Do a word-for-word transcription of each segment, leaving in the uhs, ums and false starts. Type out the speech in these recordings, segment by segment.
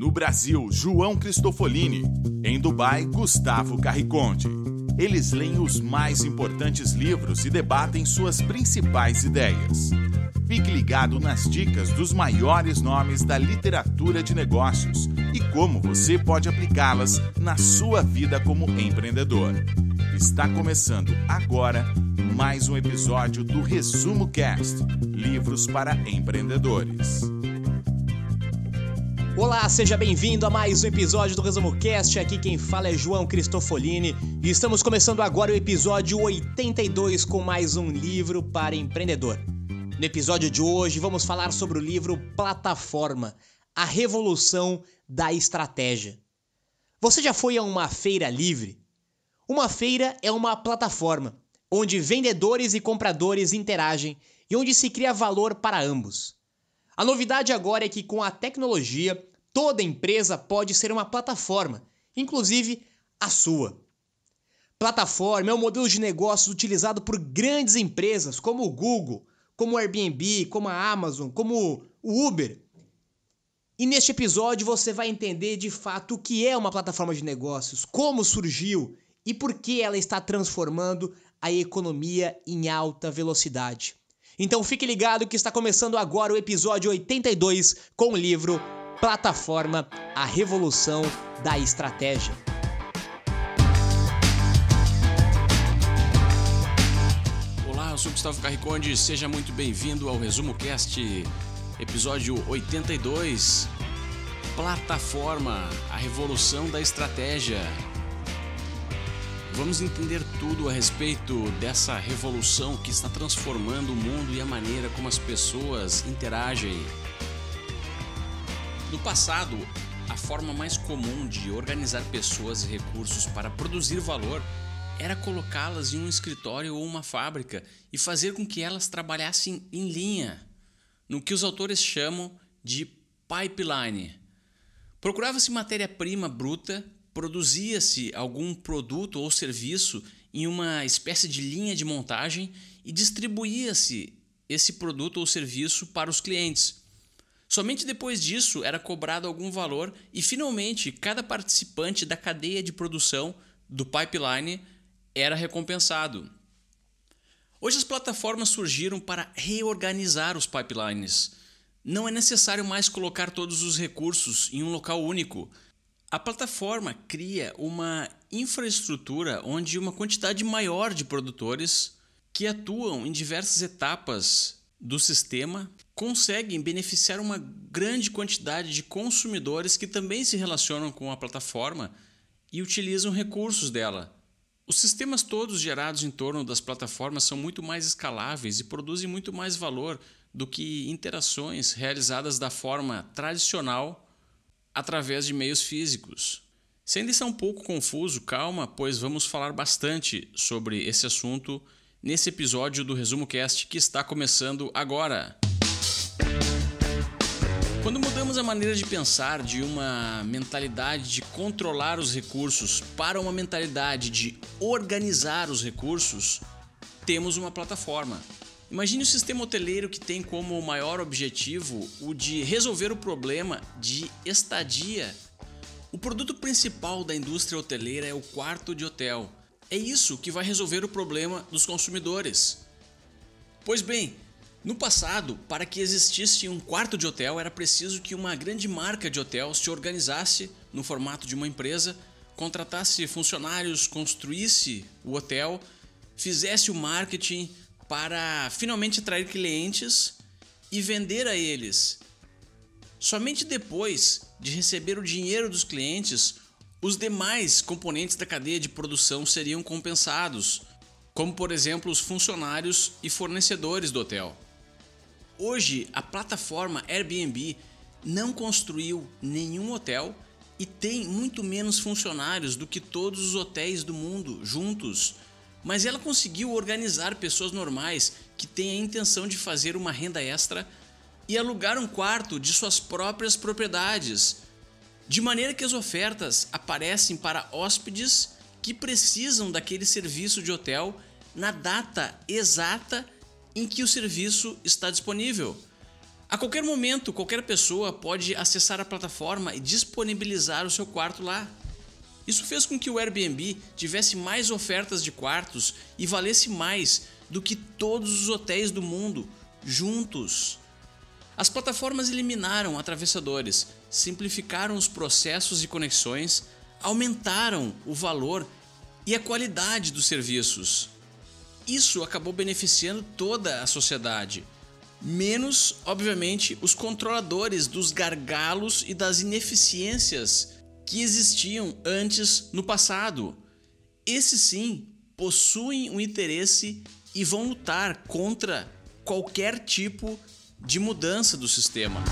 No Brasil, João Cristofolini. Em Dubai, Gustavo Carriconde. Eles leem os mais importantes livros e debatem suas principais ideias. Fique ligado nas dicas dos maiores nomes da literatura de negócios e como você pode aplicá-las na sua vida como empreendedor. Está começando agora mais um episódio do ResumoCast, livros para empreendedores. Olá, seja bem-vindo a mais um episódio do ResumoCast. Aqui quem fala é João Cristofolini e estamos começando agora o episódio oitenta e dois com mais um livro para empreendedor. No episódio de hoje vamos falar sobre o livro Plataforma: A Revolução da Estratégia. Você já foi a uma feira livre? Uma feira é uma plataforma onde vendedores e compradores interagem e onde se cria valor para ambos. A novidade agora é que com a tecnologia, toda empresa pode ser uma plataforma, inclusive a sua. Plataforma é um modelo de negócios utilizado por grandes empresas como o Google, como o Airbnb, como a Amazon, como o Uber. E neste episódio você vai entender de fato o que é uma plataforma de negócios, como surgiu e por que ela está transformando a economia em alta velocidade. Então fique ligado que está começando agora o episódio oitenta e dois com o livro Plataforma: A Revolução da Estratégia. Eu sou Gustavo Carriconde, seja muito bem-vindo ao ResumoCast, episódio oitenta e dois, Plataforma, a revolução da estratégia. Vamos entender tudo a respeito dessa revolução que está transformando o mundo e a maneira como as pessoas interagem. No passado, a forma mais comum de organizar pessoas e recursos para produzir valor era colocá-las em um escritório ou uma fábrica e fazer com que elas trabalhassem em linha, no que os autores chamam de pipeline. Procurava-se matéria-prima bruta, produzia-se algum produto ou serviço em uma espécie de linha de montagem e distribuía-se esse produto ou serviço para os clientes. Somente depois disso era cobrado algum valor e, finalmente, cada participante da cadeia de produção do pipeline era recompensado. Hoje as plataformas surgiram para reorganizar os pipelines. Não é necessário mais colocar todos os recursos em um local único. A plataforma cria uma infraestrutura onde uma quantidade maior de produtores que atuam em diversas etapas do sistema conseguem beneficiar uma grande quantidade de consumidores que também se relacionam com a plataforma e utilizam recursos dela. Os sistemas todos gerados em torno das plataformas são muito mais escaláveis e produzem muito mais valor do que interações realizadas da forma tradicional através de meios físicos. Se ainda está um pouco confuso, calma, pois vamos falar bastante sobre esse assunto nesse episódio do ResumoCast que está começando agora. Quando mudamos a maneira de pensar de uma mentalidade de controlar os recursos para uma mentalidade de organizar os recursos, temos uma plataforma. Imagine o sistema hoteleiro que tem como maior objetivo o de resolver o problema de estadia. O produto principal da indústria hoteleira é o quarto de hotel. É isso que vai resolver o problema dos consumidores. Pois bem, no passado, para que existisse um quarto de hotel, era preciso que uma grande marca de hotel se organizasse no formato de uma empresa, contratasse funcionários, construísse o hotel, fizesse o marketing para finalmente atrair clientes e vender a eles. Somente depois de receber o dinheiro dos clientes, os demais componentes da cadeia de produção seriam compensados, como, por exemplo, os funcionários e fornecedores do hotel. Hoje, a plataforma Airbnb não construiu nenhum hotel e tem muito menos funcionários do que todos os hotéis do mundo juntos, mas ela conseguiu organizar pessoas normais que têm a intenção de fazer uma renda extra e alugar um quarto de suas próprias propriedades, de maneira que as ofertas aparecem para hóspedes que precisam daquele serviço de hotel na data exata em que o serviço está disponível. A qualquer momento, qualquer pessoa pode acessar a plataforma e disponibilizar o seu quarto lá. Isso fez com que o Airbnb tivesse mais ofertas de quartos e valesse mais do que todos os hotéis do mundo juntos. As plataformas eliminaram atravessadores, simplificaram os processos e conexões, aumentaram o valor e a qualidade dos serviços. Isso acabou beneficiando toda a sociedade, menos, obviamente, os controladores dos gargalos e das ineficiências que existiam antes no passado. Esses sim possuem um interesse e vão lutar contra qualquer tipo de mudança do sistema.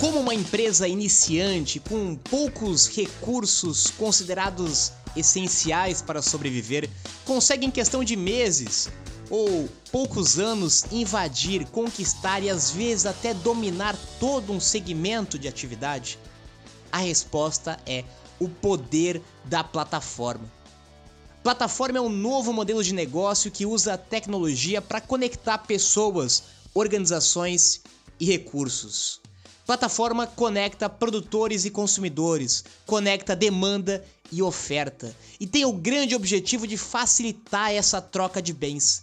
Como uma empresa iniciante com poucos recursos considerados essenciais para sobreviver, consegue em questão de meses ou poucos anos invadir, conquistar e às vezes até dominar todo um segmento de atividade? A resposta é o poder da plataforma. Plataforma é um novo modelo de negócio que usa a tecnologia para conectar pessoas, organizações e recursos. Plataforma conecta produtores e consumidores, conecta demanda e oferta, e tem o grande objetivo de facilitar essa troca de bens.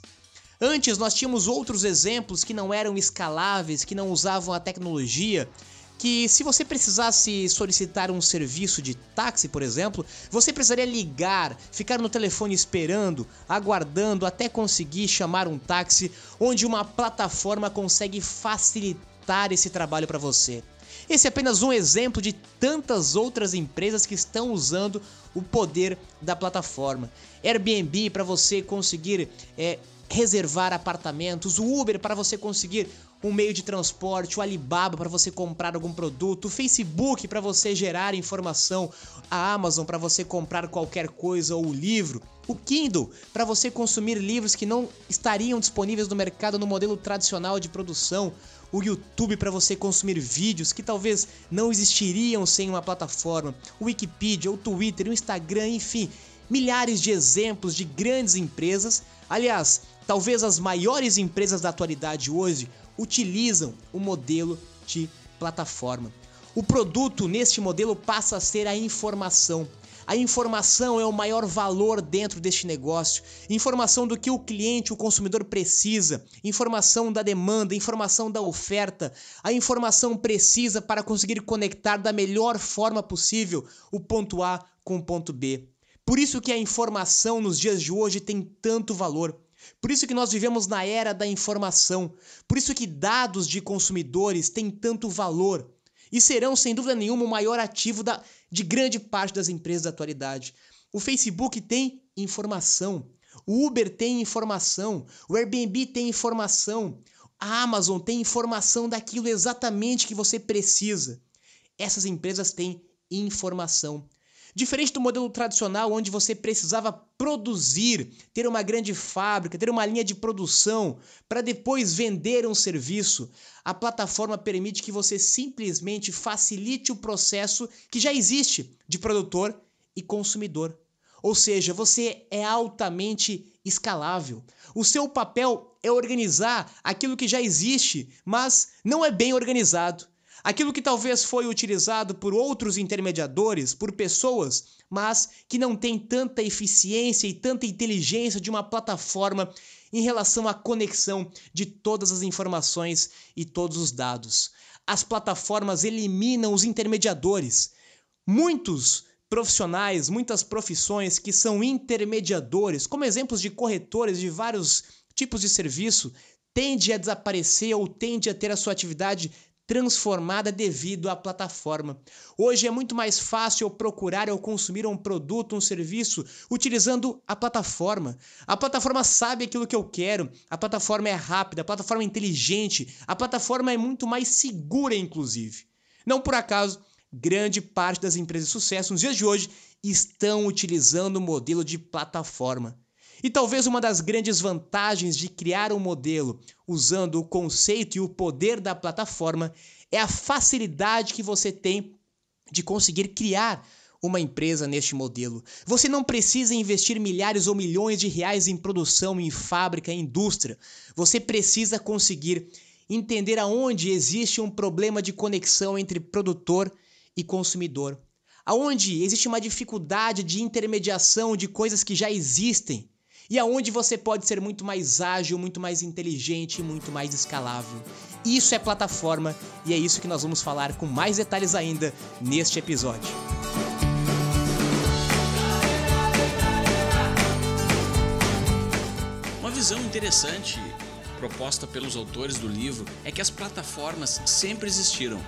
Antes nós tínhamos outros exemplos que não eram escaláveis, que não usavam a tecnologia, que se você precisasse solicitar um serviço de táxi, por exemplo, você precisaria ligar, ficar no telefone esperando, aguardando até conseguir chamar um táxi, onde uma plataforma consegue facilitar esse trabalho para você. Esse é apenas um exemplo de tantas outras empresas que estão usando o poder da plataforma. Airbnb para você conseguir é, reservar apartamentos, o Uber para você conseguir um meio de transporte, o Alibaba para você comprar algum produto, o Facebook para você gerar informação, a Amazon para você comprar qualquer coisa ou livro, o Kindle para você consumir livros que não estariam disponíveis no mercado no modelo tradicional de produção, o YouTube para você consumir vídeos que talvez não existiriam sem uma plataforma, o Wikipedia, o Twitter, o Instagram, enfim, milhares de exemplos de grandes empresas, aliás, talvez as maiores empresas da atualidade hoje, utilizam o modelo de plataforma. O produto neste modelo passa a ser a informação. A informação é o maior valor dentro deste negócio. Informação do que o cliente, o consumidor precisa. Informação da demanda, informação da oferta. A informação precisa para conseguir conectar da melhor forma possível o ponto A com o ponto B. Por isso que a informação nos dias de hoje tem tanto valor. Por isso que nós vivemos na era da informação. Por isso que dados de consumidores têm tanto valor e serão, sem dúvida nenhuma, o maior ativo da, de grande parte das empresas da atualidade. O Facebook tem informação, o Uber tem informação, o Airbnb tem informação, a Amazon tem informação daquilo exatamente que você precisa. Essas empresas têm informação. Diferente do modelo tradicional, onde você precisava produzir, ter uma grande fábrica, ter uma linha de produção, para depois vender um serviço, a plataforma permite que você simplesmente facilite o processo que já existe de produtor e consumidor. Ou seja, você é altamente escalável. O seu papel é organizar aquilo que já existe, mas não é bem organizado. Aquilo que talvez foi utilizado por outros intermediadores, por pessoas, mas que não tem tanta eficiência e tanta inteligência de uma plataforma em relação à conexão de todas as informações e todos os dados. As plataformas eliminam os intermediadores. Muitos profissionais, muitas profissões que são intermediadores, como exemplos de corretores de vários tipos de serviço, tende a desaparecer ou tende a ter a sua atividade transformada devido à plataforma. Hoje é muito mais fácil eu procurar ou consumir um produto, um serviço, utilizando a plataforma. A plataforma sabe aquilo que eu quero, a plataforma é rápida, a plataforma é inteligente, a plataforma é muito mais segura, inclusive. Não por acaso, grande parte das empresas de sucesso nos dias de hoje estão utilizando o modelo de plataforma. E talvez uma das grandes vantagens de criar um modelo usando o conceito e o poder da plataforma é a facilidade que você tem de conseguir criar uma empresa neste modelo. Você não precisa investir milhares ou milhões de reais em produção, em fábrica, em indústria. Você precisa conseguir entender aonde existe um problema de conexão entre produtor e consumidor. Aonde existe uma dificuldade de intermediação de coisas que já existem. E aonde você pode ser muito mais ágil, muito mais inteligente e muito mais escalável. Isso é plataforma e é isso que nós vamos falar com mais detalhes ainda neste episódio. Uma visão interessante proposta pelos autores do livro é que as plataformas sempre existiram.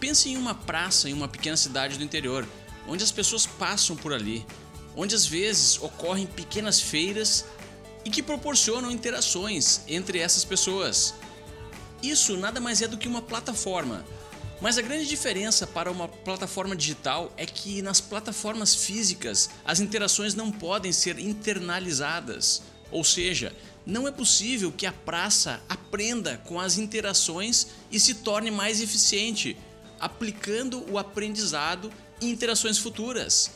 Pense em uma praça em uma pequena cidade do interior, onde as pessoas passam por ali, onde às vezes ocorrem pequenas feiras e que proporcionam interações entre essas pessoas. Isso nada mais é do que uma plataforma, mas a grande diferença para uma plataforma digital é que nas plataformas físicas as interações não podem ser internalizadas, ou seja, não é possível que a praça aprenda com as interações e se torne mais eficiente, aplicando o aprendizado em interações futuras.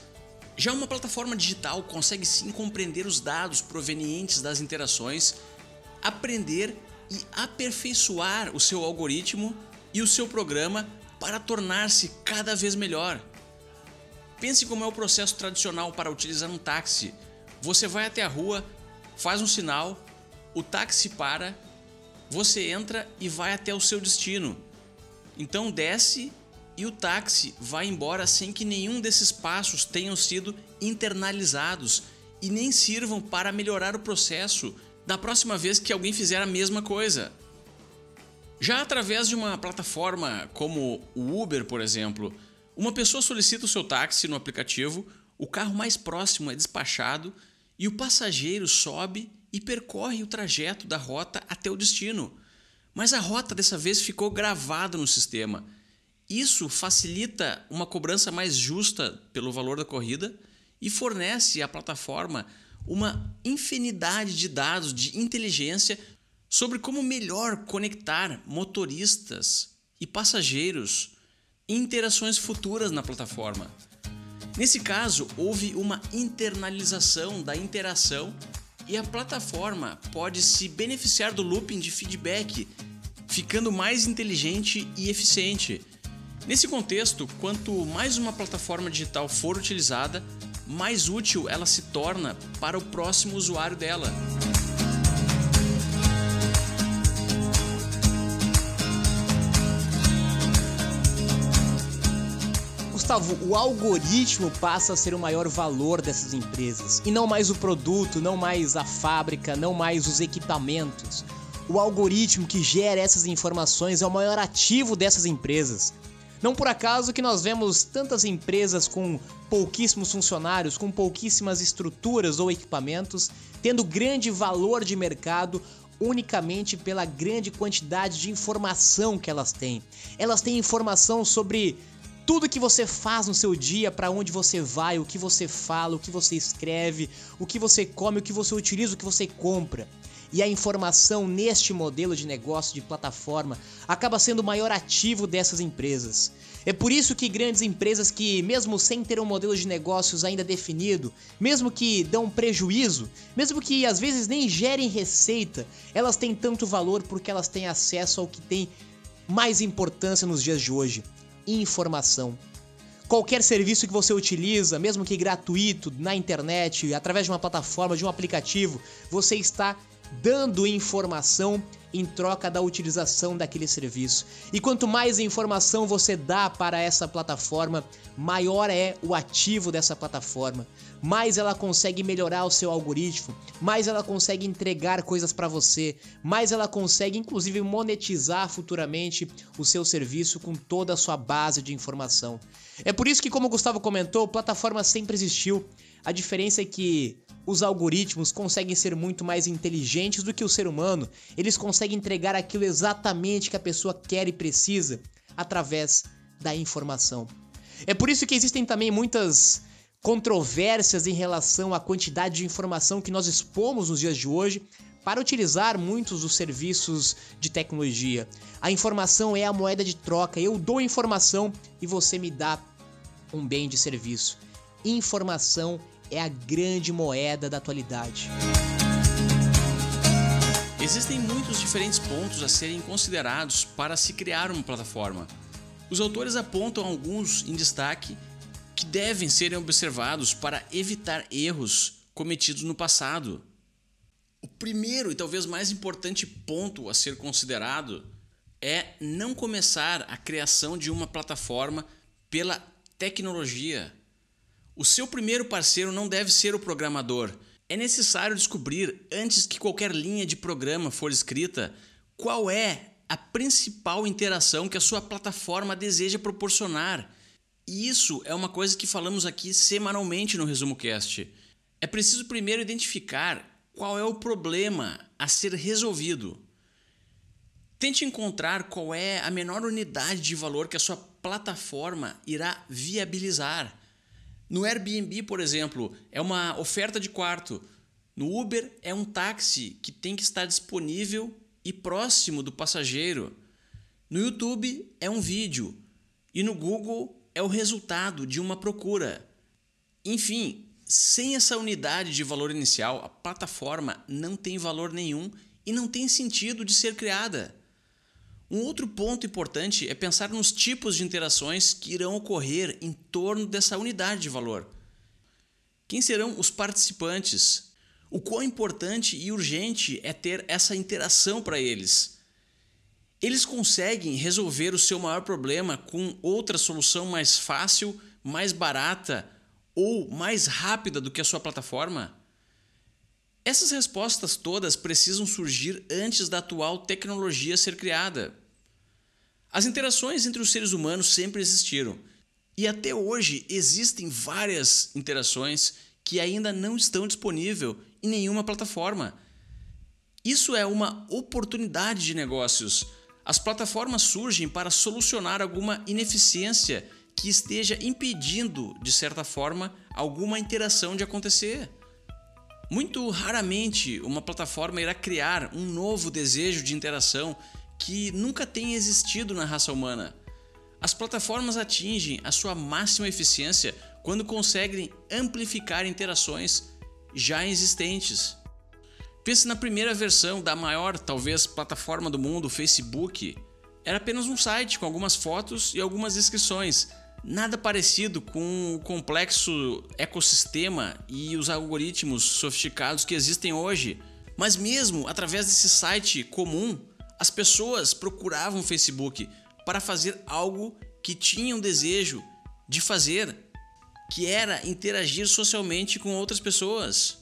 Já uma plataforma digital consegue sim compreender os dados provenientes das interações, aprender e aperfeiçoar o seu algoritmo e o seu programa para tornar-se cada vez melhor. Pense como é o processo tradicional para utilizar um táxi. Você vai até a rua, faz um sinal, o táxi para, você entra e vai até o seu destino. Então desce e o táxi vai embora sem que nenhum desses passos tenham sido internalizados e nem sirvam para melhorar o processo da próxima vez que alguém fizer a mesma coisa. Já através de uma plataforma como o Uber, por exemplo, uma pessoa solicita o seu táxi no aplicativo, o carro mais próximo é despachado e o passageiro sobe e percorre o trajeto da rota até o destino. Mas a rota dessa vez ficou gravada no sistema. Isso facilita uma cobrança mais justa pelo valor da corrida e fornece à plataforma uma infinidade de dados de inteligência sobre como melhor conectar motoristas e passageiros em interações futuras na plataforma. Nesse caso, houve uma internalização da interação e a plataforma pode se beneficiar do looping de feedback, ficando mais inteligente e eficiente. Nesse contexto, quanto mais uma plataforma digital for utilizada, mais útil ela se torna para o próximo usuário dela. Gustavo, o algoritmo passa a ser o maior valor dessas empresas, e não mais o produto, não mais a fábrica, não mais os equipamentos. O algoritmo que gera essas informações é o maior ativo dessas empresas. Não por acaso que nós vemos tantas empresas com pouquíssimos funcionários, com pouquíssimas estruturas ou equipamentos, tendo grande valor de mercado unicamente pela grande quantidade de informação que elas têm. Elas têm informação sobre tudo que você faz no seu dia, para onde você vai, o que você fala, o que você escreve, o que você come, o que você utiliza, o que você compra. E a informação neste modelo de negócio de plataforma acaba sendo o maior ativo dessas empresas. É por isso que grandes empresas que, mesmo sem ter um modelo de negócios ainda definido, mesmo que dão prejuízo, mesmo que às vezes nem gerem receita, elas têm tanto valor porque elas têm acesso ao que tem mais importância nos dias de hoje: informação. Qualquer serviço que você utiliza, mesmo que gratuito, na internet, através de uma plataforma, de um aplicativo, você está dando informação em troca da utilização daquele serviço. E quanto mais informação você dá para essa plataforma, maior é o ativo dessa plataforma. Mais ela consegue melhorar o seu algoritmo, mais ela consegue entregar coisas para você, mais ela consegue inclusive monetizar futuramente o seu serviço com toda a sua base de informação. É por isso que, como o Gustavo comentou, a plataforma sempre existiu. A diferença é que os algoritmos conseguem ser muito mais inteligentes do que o ser humano. Eles conseguem entregar aquilo exatamente que a pessoa quer e precisa através da informação. É por isso que existem também muitas controvérsias em relação à quantidade de informação que nós expomos nos dias de hoje para utilizar muitos dos serviços de tecnologia. A informação é a moeda de troca. Eu dou informação e você me dá um bem de serviço. Informação é a grande moeda da atualidade. Existem muitos diferentes pontos a serem considerados para se criar uma plataforma. Os autores apontam alguns em destaque que devem ser observados para evitar erros cometidos no passado. O primeiro e talvez mais importante ponto a ser considerado é não começar a criação de uma plataforma pela tecnologia. O seu primeiro parceiro não deve ser o programador. É necessário descobrir, antes que qualquer linha de programa for escrita, qual é a principal interação que a sua plataforma deseja proporcionar. E isso é uma coisa que falamos aqui semanalmente no ResumoCast. É preciso primeiro identificar qual é o problema a ser resolvido. Tente encontrar qual é a menor unidade de valor que a sua plataforma irá viabilizar. No Airbnb, por exemplo, é uma oferta de quarto. No Uber, é um táxi que tem que estar disponível e próximo do passageiro. No YouTube, é um vídeo. E no Google, é o resultado de uma procura. Enfim, sem essa unidade de valor inicial, a plataforma não tem valor nenhum e não tem sentido de ser criada. Um outro ponto importante é pensar nos tipos de interações que irão ocorrer em torno dessa unidade de valor. Quem serão os participantes? O quão importante e urgente é ter essa interação para eles? Eles conseguem resolver o seu maior problema com outra solução mais fácil, mais barata ou mais rápida do que a sua plataforma? Essas respostas todas precisam surgir antes da atual tecnologia ser criada. As interações entre os seres humanos sempre existiram, e até hoje existem várias interações que ainda não estão disponíveis em nenhuma plataforma. Isso é uma oportunidade de negócios. As plataformas surgem para solucionar alguma ineficiência que esteja impedindo, de certa forma, alguma interação de acontecer. Muito raramente uma plataforma irá criar um novo desejo de interação que nunca tenha existido na raça humana. As plataformas atingem a sua máxima eficiência quando conseguem amplificar interações já existentes. Pense na primeira versão da maior, talvez, plataforma do mundo, o Facebook. Era apenas um site com algumas fotos e algumas inscrições. Nada parecido com o complexo ecossistema e os algoritmos sofisticados que existem hoje. Mas mesmo através desse site comum, as pessoas procuravam o Facebook para fazer algo que tinham desejo de fazer, que era interagir socialmente com outras pessoas.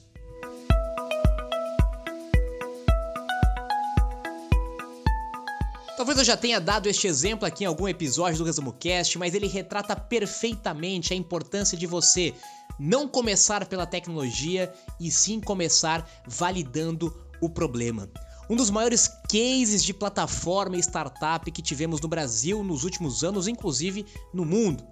Talvez eu já tenha dado este exemplo aqui em algum episódio do ResumoCast, mas ele retrata perfeitamente a importância de você não começar pela tecnologia e sim começar validando o problema. Um dos maiores cases de plataforma e startup que tivemos no Brasil nos últimos anos, inclusive no mundo,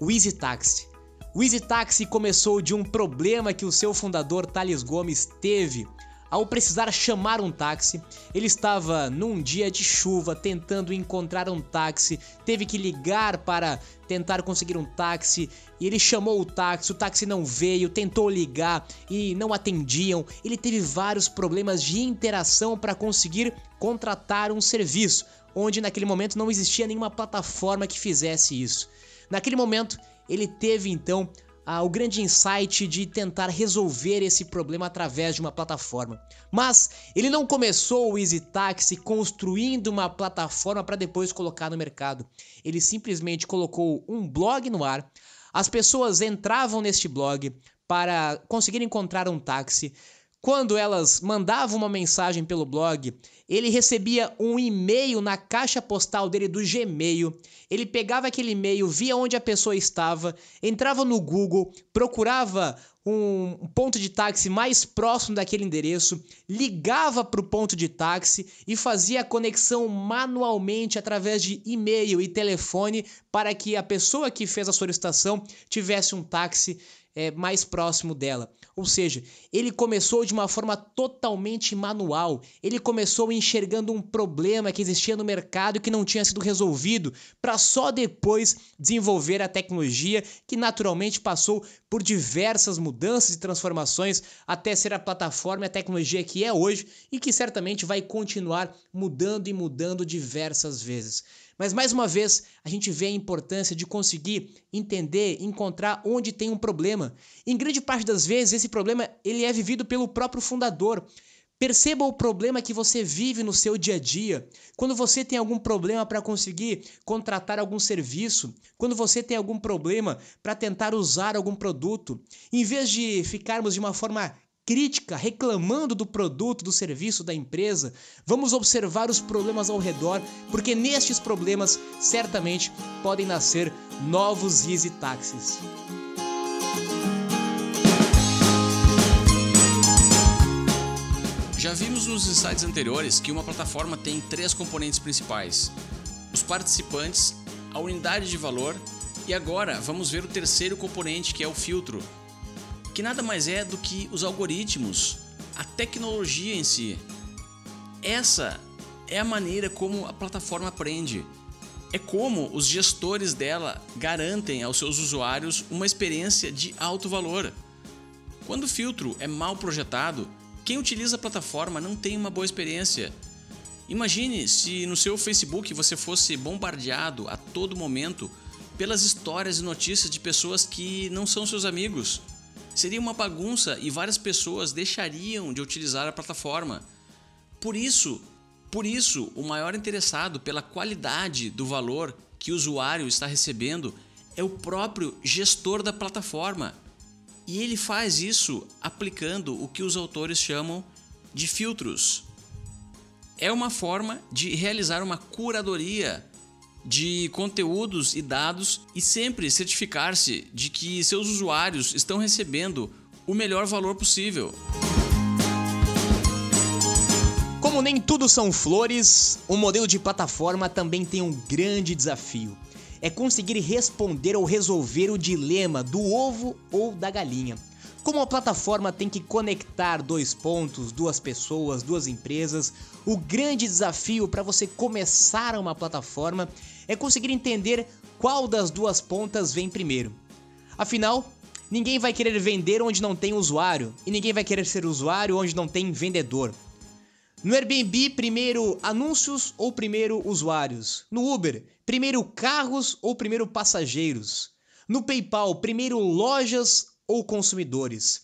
o Easy Taxi. O Easy Taxi começou de um problema que o seu fundador Thales Gomes teve. Ao precisar chamar um táxi, ele estava num dia de chuva tentando encontrar um táxi, teve que ligar para tentar conseguir um táxi, e ele chamou o táxi, o táxi não veio, tentou ligar e não atendiam. Ele teve vários problemas de interação para conseguir contratar um serviço, onde naquele momento não existia nenhuma plataforma que fizesse isso. Naquele momento, ele teve então o grande insight de tentar resolver esse problema através de uma plataforma. Mas ele não começou o Easy Taxi construindo uma plataforma para depois colocar no mercado. Ele simplesmente colocou um blog no ar, as pessoas entravam neste blog para conseguir encontrar um táxi. Quando elas mandavam uma mensagem pelo blog, ele recebia um e-mail na caixa postal dele do Gmail. Ele pegava aquele e-mail, via onde a pessoa estava, entrava no Google, procurava um ponto de táxi mais próximo daquele endereço, ligava para o ponto de táxi e fazia a conexão manualmente através de e-mail e telefone para que a pessoa que fez a solicitação tivesse um táxi é, mais próximo dela. Ou seja, ele começou de uma forma totalmente manual. Ele começou enxergando um problema que existia no mercado e que não tinha sido resolvido, para só depois desenvolver a tecnologia, que naturalmente passou por diversas mudanças e transformações até ser a plataforma e a tecnologia que é hoje e que certamente vai continuar mudando e mudando diversas vezes. Mas mais uma vez, a gente vê a importância de conseguir entender, encontrar onde tem um problema. Em grande parte das vezes, esse problema ele é vivido pelo próprio fundador. Perceba o problema que você vive no seu dia a dia. Quando você tem algum problema para conseguir contratar algum serviço, quando você tem algum problema para tentar usar algum produto, em vez de ficarmos de uma forma crítica, reclamando do produto, do serviço, da empresa, vamos observar os problemas ao redor, porque nestes problemas certamente podem nascer novos Easy Taxis. Já vimos nos insights anteriores que uma plataforma tem três componentes principais: os participantes, a unidade de valor e agora vamos ver o terceiro componente, que é o filtro, que nada mais é do que os algoritmos, a tecnologia em si. Essa é a maneira como a plataforma aprende. É como os gestores dela garantem aos seus usuários uma experiência de alto valor. Quando o filtro é mal projetado, quem utiliza a plataforma não tem uma boa experiência. Imagine se no seu Facebook você fosse bombardeado a todo momento pelas histórias e notícias de pessoas que não são seus amigos. Seria uma bagunça e várias pessoas deixariam de utilizar a plataforma. Por isso, por isso, o maior interessado pela qualidade do valor que o usuário está recebendo é o próprio gestor da plataforma. E ele faz isso aplicando o que os autores chamam de filtros. É uma forma de realizar uma curadoria de conteúdos e dados e sempre certificar-se de que seus usuários estão recebendo o melhor valor possível. Como nem tudo são flores, o modelo de plataforma também tem um grande desafio. É conseguir responder ou resolver o dilema do ovo ou da galinha. Como a plataforma tem que conectar dois pontos, duas pessoas, duas empresas, o grande desafio para você começar uma plataforma é conseguir entender qual das duas pontas vem primeiro. Afinal, ninguém vai querer vender onde não tem usuário, e ninguém vai querer ser usuário onde não tem vendedor. No Airbnb, primeiro anúncios ou primeiro usuários? No Uber, primeiro carros ou primeiro passageiros? No PayPal, primeiro lojas ou consumidores?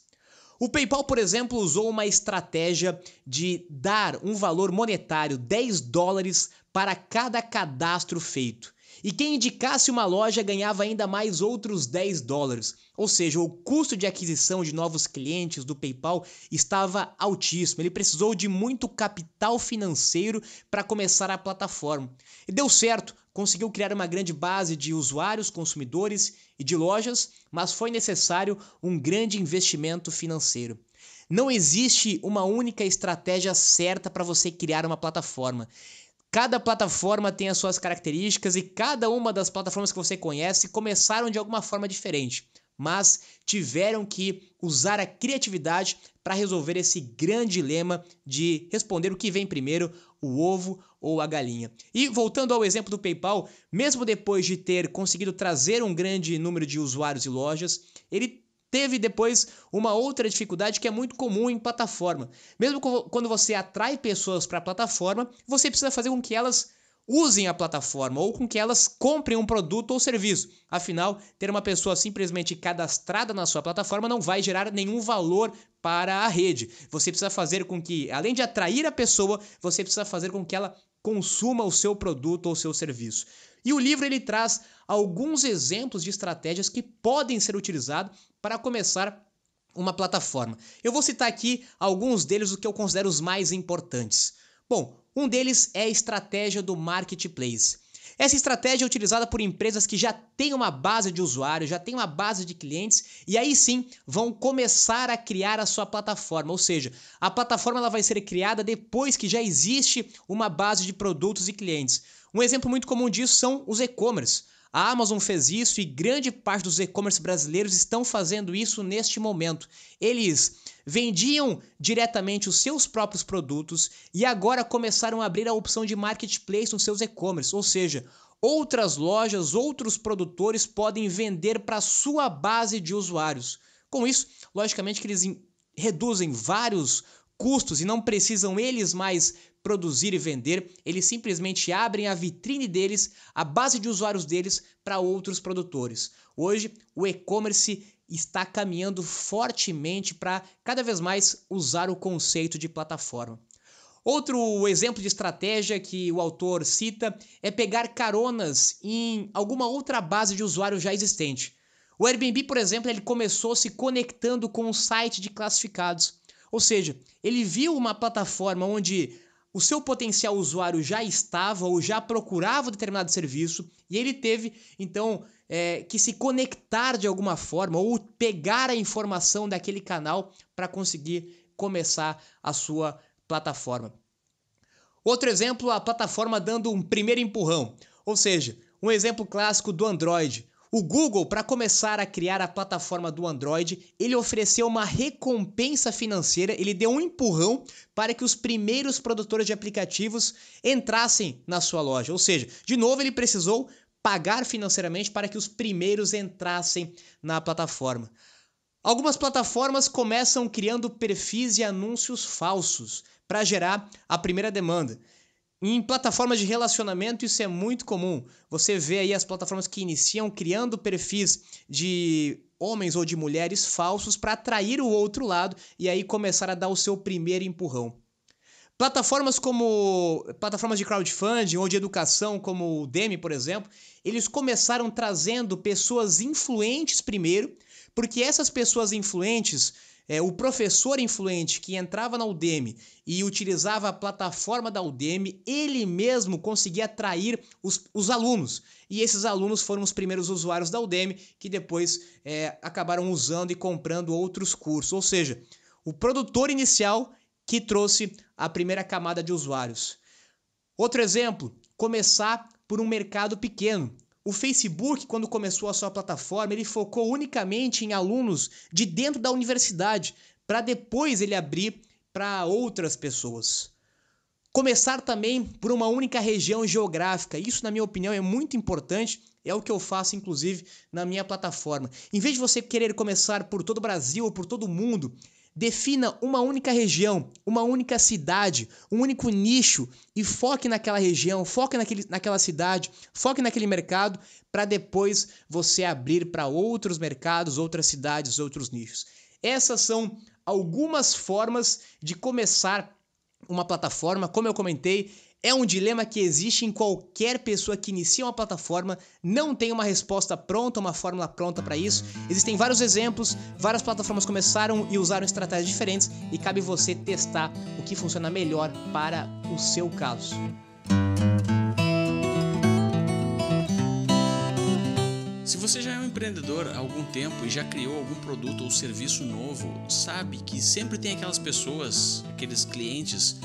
O PayPal, por exemplo, usou uma estratégia de dar um valor monetário, dez dólares, para cada cadastro feito. E quem indicasse uma loja ganhava ainda mais outros dez dólares. Ou seja, o custo de aquisição de novos clientes do PayPal estava altíssimo. Ele precisou de muito capital financeiro para começar a plataforma. E deu certo, conseguiu criar uma grande base de usuários, consumidores e de lojas, mas foi necessário um grande investimento financeiro. Não existe uma única estratégia certa para você criar uma plataforma. Cada plataforma tem as suas características e cada uma das plataformas que você conhece começaram de alguma forma diferente, mas tiveram que usar a criatividade para resolver esse grande dilema de responder o que vem primeiro, o ovo ou a galinha. E voltando ao exemplo do PayPal, mesmo depois de ter conseguido trazer um grande número de usuários e lojas, ele teve depois uma outra dificuldade que é muito comum em plataforma. Mesmo quando você atrai pessoas para a plataforma, você precisa fazer com que elas usem a plataforma ou com que elas comprem um produto ou serviço. Afinal, ter uma pessoa simplesmente cadastrada na sua plataforma não vai gerar nenhum valor para a rede. Você precisa fazer com que, além de atrair a pessoa, você precisa fazer com que ela consuma o seu produto ou seu serviço. E o livro ele traz alguns exemplos de estratégias que podem ser utilizadas para começar uma plataforma. Eu vou citar aqui alguns deles, o que eu considero os mais importantes. Bom, um deles é a estratégia do marketplace. Essa estratégia é utilizada por empresas que já têm uma base de usuários, já têm uma base de clientes e aí sim vão começar a criar a sua plataforma. Ou seja, a plataforma ela vai ser criada depois que já existe uma base de produtos e clientes. Um exemplo muito comum disso são os e-commerce. A Amazon fez isso e grande parte dos e-commerce brasileiros estão fazendo isso neste momento. Eles vendiam diretamente os seus próprios produtos e agora começaram a abrir a opção de marketplace nos seus e-commerce, ou seja, outras lojas, outros produtores podem vender para sua base de usuários. Com isso, logicamente que eles reduzem vários custos e não precisam eles mais produzir e vender, eles simplesmente abrem a vitrine deles, a base de usuários deles para outros produtores. Hoje, o e-commerce está caminhando fortemente para cada vez mais usar o conceito de plataforma. Outro exemplo de estratégia que o autor cita é pegar caronas em alguma outra base de usuário já existente. O Airbnb, por exemplo, ele começou se conectando com um site de classificados. Ou seja, ele viu uma plataforma onde o seu potencial usuário já estava ou já procurava um determinado serviço e ele teve, então, é, que se conectar de alguma forma ou pegar a informação daquele canal para conseguir começar a sua plataforma. Outro exemplo, a plataforma dando um primeiro empurrão, ou seja, um exemplo clássico do Android. O Google, para começar a criar a plataforma do Android, ele ofereceu uma recompensa financeira, ele deu um empurrão para que os primeiros produtores de aplicativos entrassem na sua loja. Ou seja, de novo ele precisou pagar financeiramente para que os primeiros entrassem na plataforma. Algumas plataformas começam criando perfis e anúncios falsos para gerar a primeira demanda. Em plataformas de relacionamento isso é muito comum, você vê aí as plataformas que iniciam criando perfis de homens ou de mulheres falsos para atrair o outro lado e aí começar a dar o seu primeiro empurrão. Plataformas como plataformas de crowdfunding ou de educação como o Udemy, por exemplo, eles começaram trazendo pessoas influentes primeiro, porque essas pessoas influentes, É, o professor influente que entrava na Udemy e utilizava a plataforma da Udemy, ele mesmo conseguia atrair os, os alunos. E esses alunos foram os primeiros usuários da Udemy que depois é, acabaram usando e comprando outros cursos. Ou seja, o produtor inicial que trouxe a primeira camada de usuários. Outro exemplo, começar por um mercado pequeno. O Facebook, quando começou a sua plataforma, ele focou unicamente em alunos de dentro da universidade, para depois ele abrir para outras pessoas. Começar também por uma única região geográfica. Isso, na minha opinião, é muito importante. É o que eu faço, inclusive, na minha plataforma. Em vez de você querer começar por todo o Brasil ou por todo o mundo, defina uma única região, uma única cidade, um único nicho e foque naquela região, foque naquele, naquela cidade, foque naquele mercado para depois você abrir para outros mercados, outras cidades, outros nichos. Essas são algumas formas de começar uma plataforma. Como eu comentei, é um dilema que existe em qualquer pessoa que inicia uma plataforma, não tem uma resposta pronta, uma fórmula pronta para isso. Existem vários exemplos, várias plataformas começaram e usaram estratégias diferentes e cabe você testar o que funciona melhor para o seu caso. Se você já é um empreendedor há algum tempo e já criou algum produto ou serviço novo, sabe que sempre tem aquelas pessoas, aqueles clientes,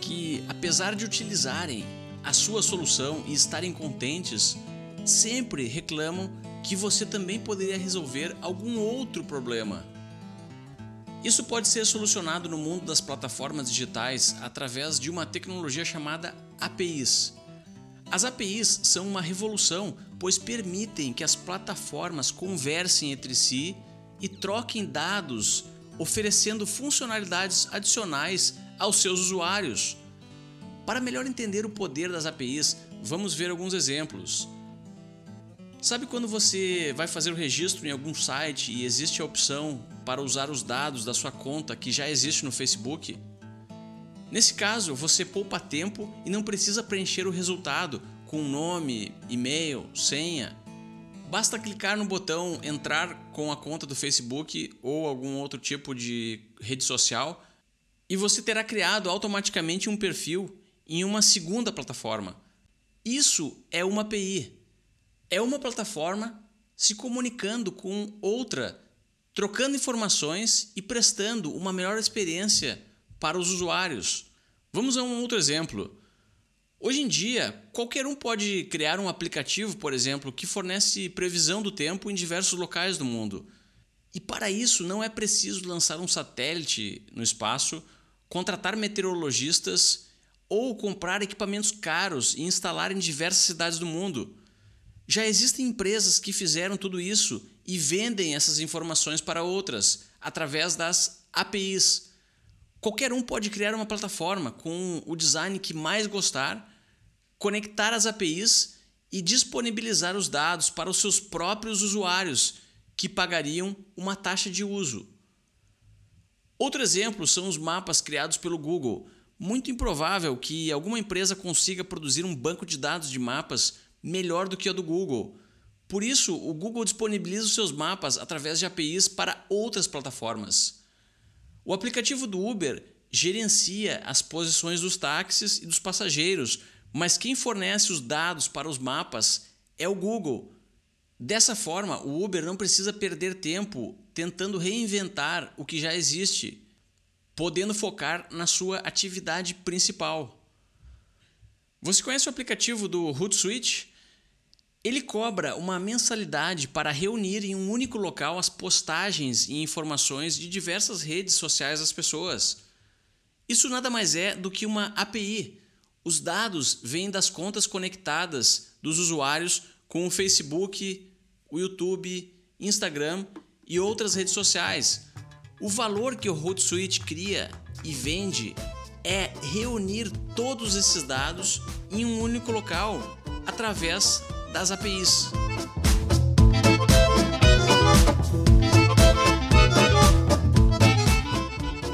que apesar de utilizarem a sua solução e estarem contentes, sempre reclamam que você também poderia resolver algum outro problema. Isso pode ser solucionado no mundo das plataformas digitais através de uma tecnologia chamada A P Is. As A P Is são uma revolução, pois permitem que as plataformas conversem entre si e troquem dados, oferecendo funcionalidades adicionais aos seus usuários. Para melhor entender o poder das A P Is, vamos ver alguns exemplos. Sabe quando você vai fazer o registro em algum site e existe a opção para usar os dados da sua conta que já existe no Facebook? Nesse caso, você poupa tempo e não precisa preencher o resultado com nome, e-mail, senha. Basta clicar no botão entrar com a conta do Facebook ou algum outro tipo de rede social e você terá criado automaticamente um perfil em uma segunda plataforma. Isso é uma A P I. É uma plataforma se comunicando com outra, trocando informações e prestando uma melhor experiência para os usuários. Vamos a um outro exemplo. Hoje em dia, qualquer um pode criar um aplicativo, por exemplo, que fornece previsão do tempo em diversos locais do mundo. E para isso não é preciso lançar um satélite no espaço, contratar meteorologistas ou comprar equipamentos caros e instalar em diversas cidades do mundo. Já existem empresas que fizeram tudo isso e vendem essas informações para outras através das A P Is. Qualquer um pode criar uma plataforma com o design que mais gostar, conectar as A P Is e disponibilizar os dados para os seus próprios usuários, que pagariam uma taxa de uso. Outro exemplo são os mapas criados pelo Google. Muito improvável que alguma empresa consiga produzir um banco de dados de mapas melhor do que o do Google. Por isso, o Google disponibiliza os seus mapas através de A P Is para outras plataformas. O aplicativo do Uber gerencia as posições dos táxis e dos passageiros, mas quem fornece os dados para os mapas é o Google. Dessa forma, o Uber não precisa perder tempo tentando reinventar o que já existe, podendo focar na sua atividade principal. Você conhece o aplicativo do Hootsuite? Ele cobra uma mensalidade para reunir em um único local as postagens e informações de diversas redes sociais das pessoas. Isso nada mais é do que uma A P I. Os dados vêm das contas conectadas dos usuários com o Facebook, o YouTube, Instagram e outras redes sociais. O valor que o Hootsuite cria e vende é reunir todos esses dados em um único local através das A P Is.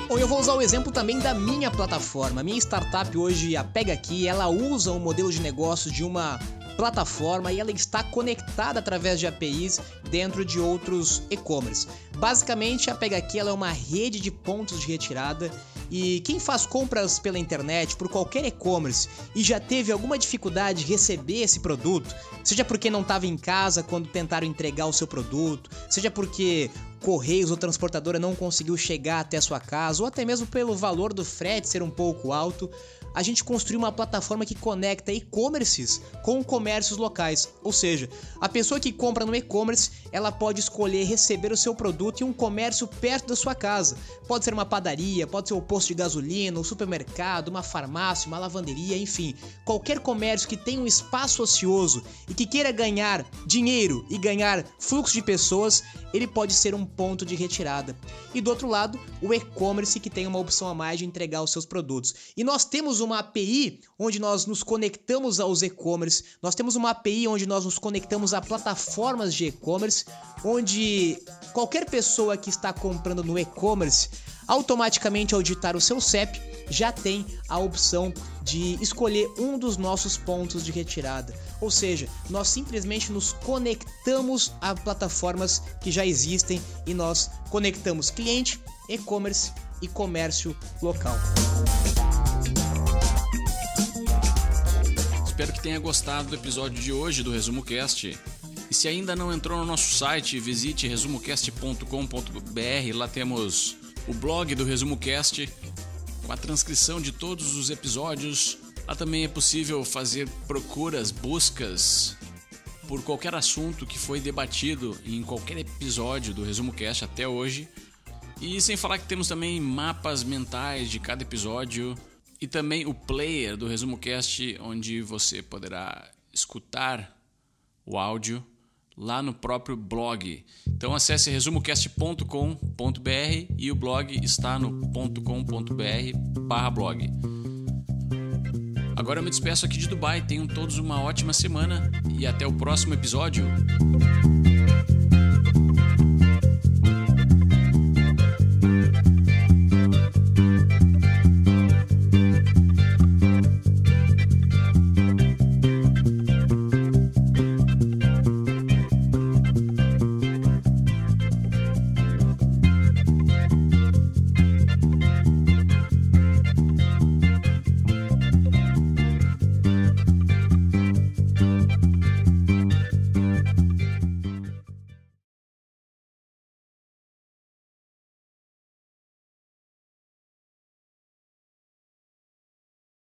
Bom, eu vou usar o exemplo também da minha plataforma. Minha startup hoje, a PegaKey, ela usa um modelo de negócio de uma plataforma e ela está conectada através de A P Is dentro de outros e-commerce. Basicamente, a PegaKey ela é uma rede de pontos de retirada e quem faz compras pela internet, por qualquer e-commerce e já teve alguma dificuldade de receber esse produto, seja porque não estava em casa quando tentaram entregar o seu produto, seja porque Correios ou transportadora não conseguiu chegar até a sua casa, ou até mesmo pelo valor do frete ser um pouco alto, a gente construiu uma plataforma que conecta e-commerces com comércios locais, ou seja, a pessoa que compra no e-commerce, ela pode escolher receber o seu produto em um comércio perto da sua casa, pode ser uma padaria, pode ser um posto de gasolina, um supermercado, uma farmácia, uma lavanderia, enfim, qualquer comércio que tenha um espaço ocioso e que queira ganhar dinheiro e ganhar fluxo de pessoas, ele pode ser um ponto de retirada. E do outro lado, o e-commerce que tem uma opção a mais de entregar os seus produtos. E nós temos uma A P I onde nós nos conectamos aos e-commerce, nós temos uma A P I onde nós nos conectamos a plataformas de e-commerce, onde qualquer pessoa que está comprando no e-commerce, automaticamente ao digitar o seu C E P, já tem a opção de escolher um dos nossos pontos de retirada. Ou seja, nós simplesmente nos conectamos a plataformas que já existem e nós conectamos cliente, e-commerce e comércio local. Espero que tenha gostado do episódio de hoje do ResumoCast. E se ainda não entrou no nosso site, visite resumocast ponto com ponto b r. Lá temos o blog do ResumoCast, com a transcrição de todos os episódios. Lá também é possível fazer procuras, buscas por qualquer assunto que foi debatido em qualquer episódio do ResumoCast até hoje. E sem falar que temos também mapas mentais de cada episódio e também o player do ResumoCast, onde você poderá escutar o áudio lá no próprio blog. Então acesse resumocast ponto com ponto b r e o blog está no ponto com ponto b r barra blog. Agora eu me despeço aqui de Dubai. Tenham todos uma ótima semana e até o próximo episódio.